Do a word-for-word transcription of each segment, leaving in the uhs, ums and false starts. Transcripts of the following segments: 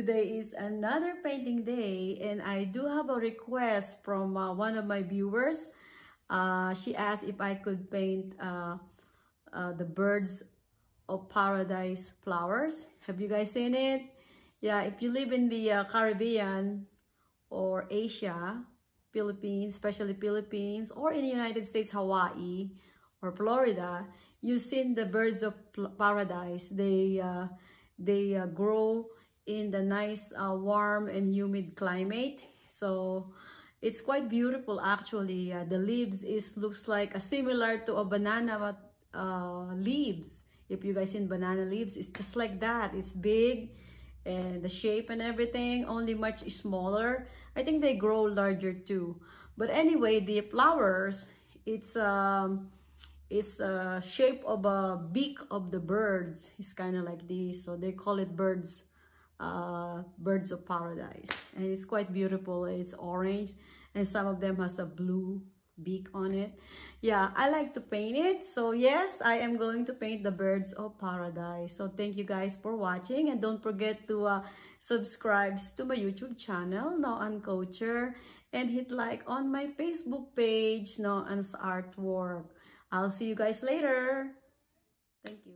Today is another painting day, and I do have a request from uh, one of my viewers. Uh, she asked if I could paint uh, uh, the Birds of Paradise flowers. Have you guys seen it? Yeah, if you live in the uh, Caribbean or Asia, Philippines, especially Philippines, or in the United States, Hawaii, or Florida, you've seen the Birds of Paradise. They, uh, they uh, grow in the nice, uh, warm, and humid climate. So it's quite beautiful, actually. Uh, the leaves is looks like a similar to a banana uh, leaves. If you guys seen banana leaves, it's just like that. It's big, and the shape and everything, only much smaller. I think they grow larger too. But anyway, the flowers, it's um, it's a shape of a beak of the birds. It's kind of like this, so they call it birds, uh, birds of paradise. And it's quite beautiful. It's orange, and some of them has a blue beak on it. Yeah, I like to paint it. So yes, I am going to paint the Birds of Paradise. So thank you guys for watching, and don't forget to uh, subscribe to my YouTube channel, Noann Kocher, and hit like on my Facebook page, Noann's Artwork. I'll see you guys later. Thank you.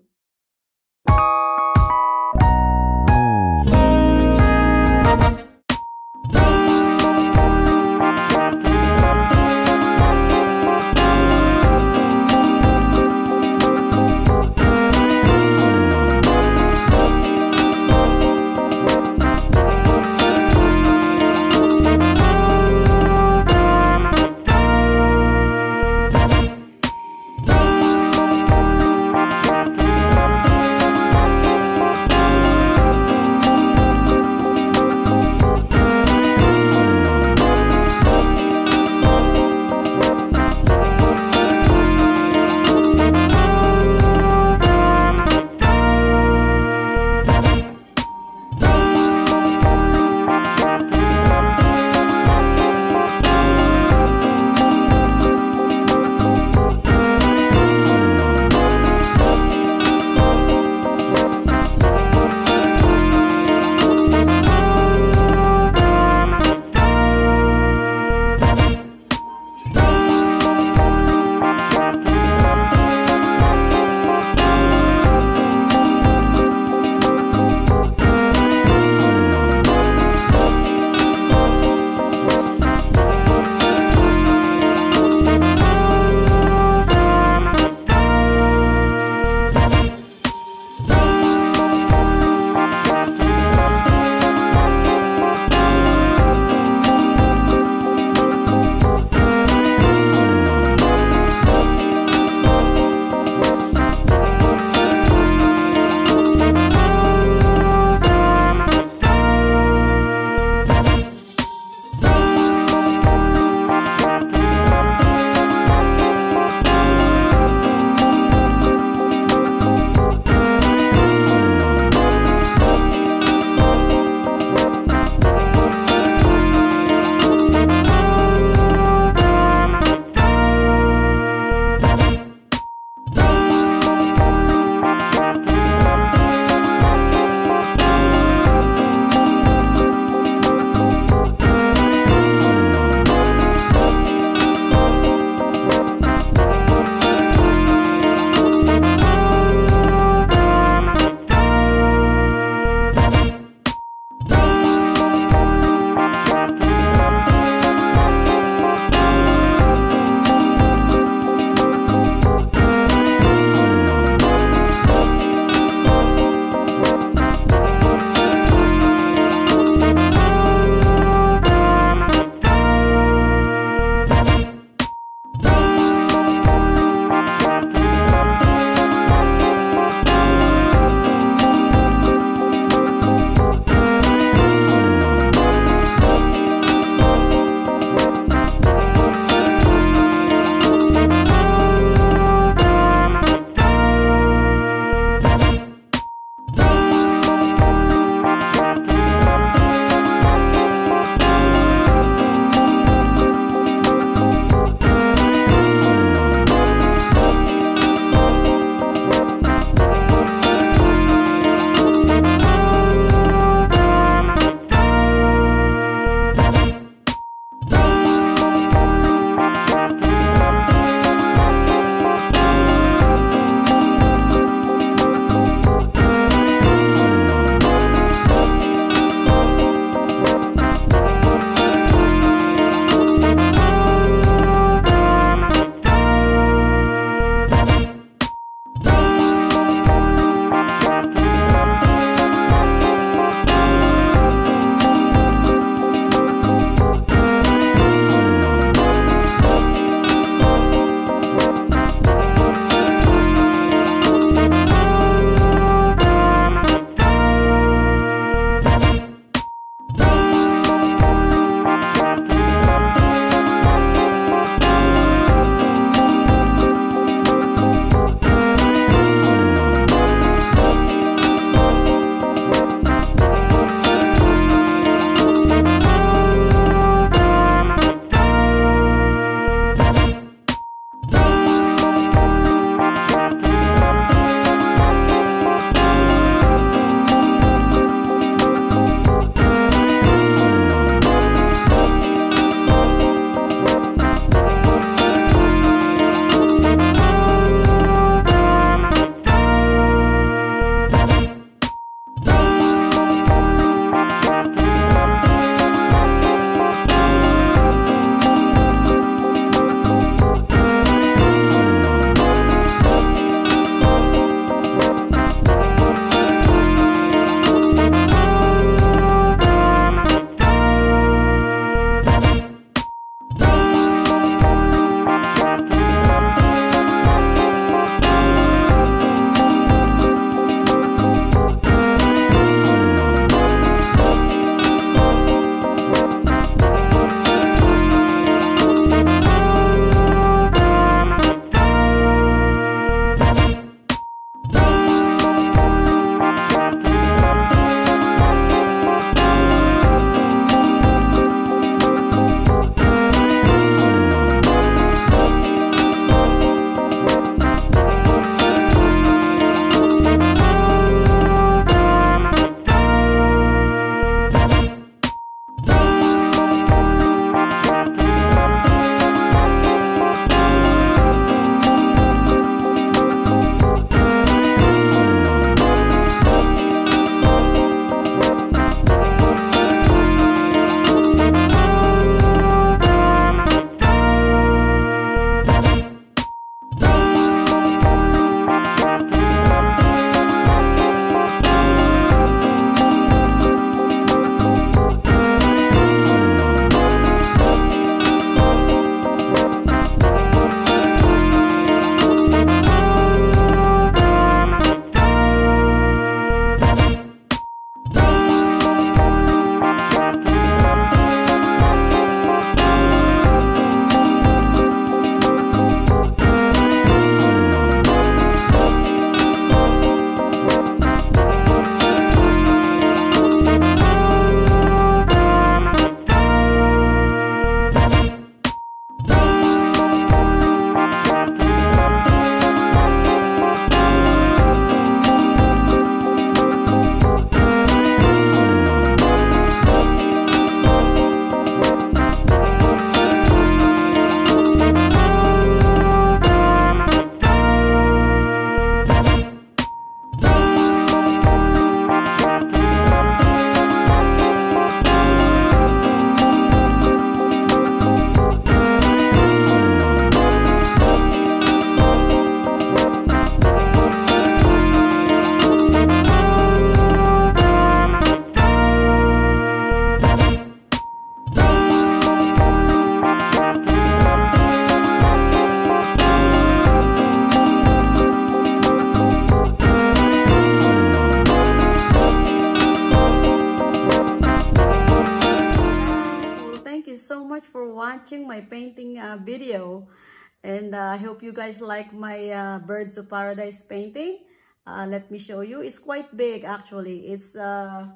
you so much for watching my painting uh, video. And uh, I hope you guys like my uh, Birds of Paradise painting. Uh, let me show you. It's quite big actually. It's uh,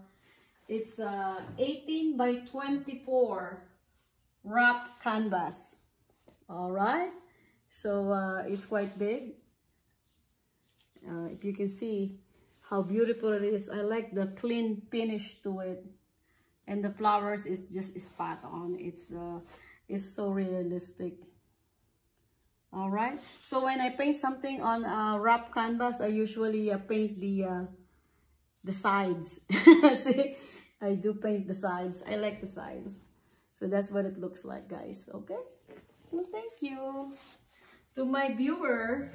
it's uh, eighteen by twenty-four wrap canvas. All right. So uh, it's quite big. Uh, if you can see how beautiful it is. I like the clean finish to it. And the flowers is just spot on. It's, uh, it's so realistic. All right. So when I paint something on a uh, wrap canvas, I usually uh, paint the, uh, the sides. See? I do paint the sides. I like the sides. So that's what it looks like, guys. Okay. Well, thank you to my viewer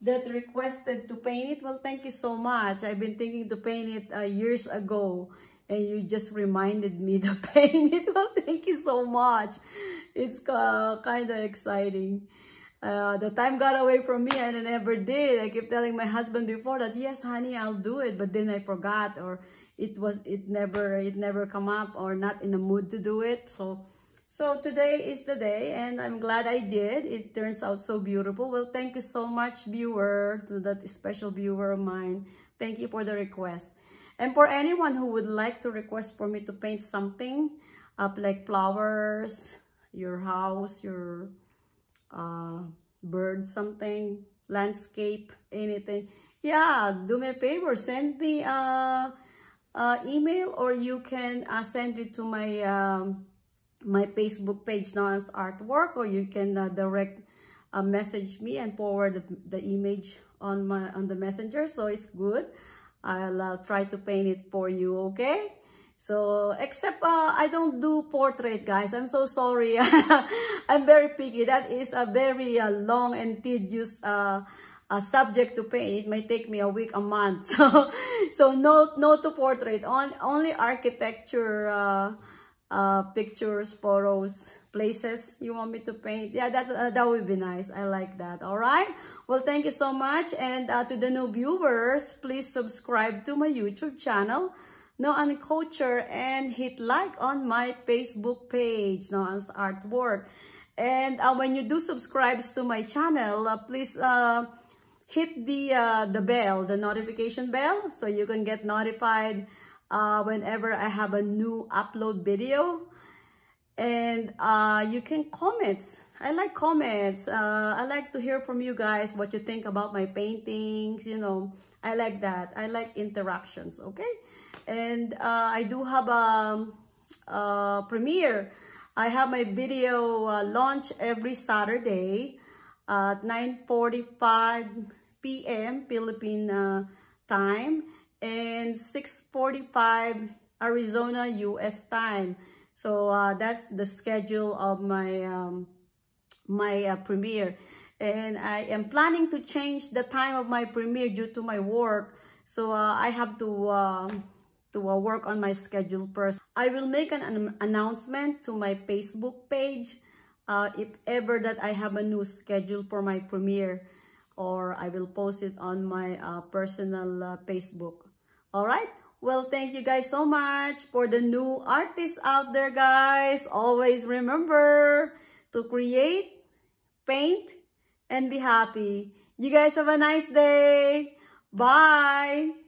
that requested to paint it. Well, thank you so much. I've been thinking to paint it uh, years ago, and you just reminded me to paint it. Well, thank you so much. It's uh, kind of exciting. Uh, the time got away from me and I never did. I kept telling my husband before that, yes, honey, I'll do it. But then I forgot, or it was, it never, it never come up, or not in the mood to do it. So, so today is the day, and I'm glad I did. It turns out so beautiful. Well, thank you so much, viewer, to that special viewer of mine. Thank you for the request. And for anyone who would like to request for me to paint something up, like flowers, your house, your... uh bird, something, landscape, anything, yeah, do me a favor, send me a, a email, or you can uh, send it to my um my Facebook page, Noann's Artwork, or you can uh, direct uh, message me and forward the, the image on my on the messenger. So it's good. I'll uh, try to paint it for you. Okay. So, except uh, I don't do portrait, guys. I'm so sorry. I'm very picky. That is a very uh, long and tedious uh, uh, subject to paint. It may take me a week, a month. So, so no, no to portrait. On, only architecture, uh, uh, pictures, photos, places you want me to paint. Yeah, that, uh, that would be nice. I like that. All right. Well, thank you so much. And uh, to the new viewers, please subscribe to my YouTube channel, Noann Kocher, and hit like on my Facebook page, Noann's Artwork. And uh, when you do subscribe to my channel, uh, please uh, hit the uh, the bell, the notification bell, so you can get notified uh, whenever I have a new upload video. And uh, you can comment. I like comments. Uh, I like to hear from you guys what you think about my paintings. You know, I like that. I like interactions. Okay. And uh, I do have a, a premiere. I have my video uh, launch every Saturday at nine forty-five p m Philippine uh, time, and six forty-five Arizona U S time. So uh, that's the schedule of my um, my uh, premiere. And I am planning to change the time of my premiere due to my work. So uh, I have to... Uh, to uh, work on my schedule first. I will make an, an announcement to my Facebook page uh, if ever that I have a new schedule for my premiere, or I will post it on my uh, personal uh, Facebook. All right. Well, thank you guys so much. For the new artists out there, guys, always remember to create, paint, and be happy. You guys have a nice day. Bye.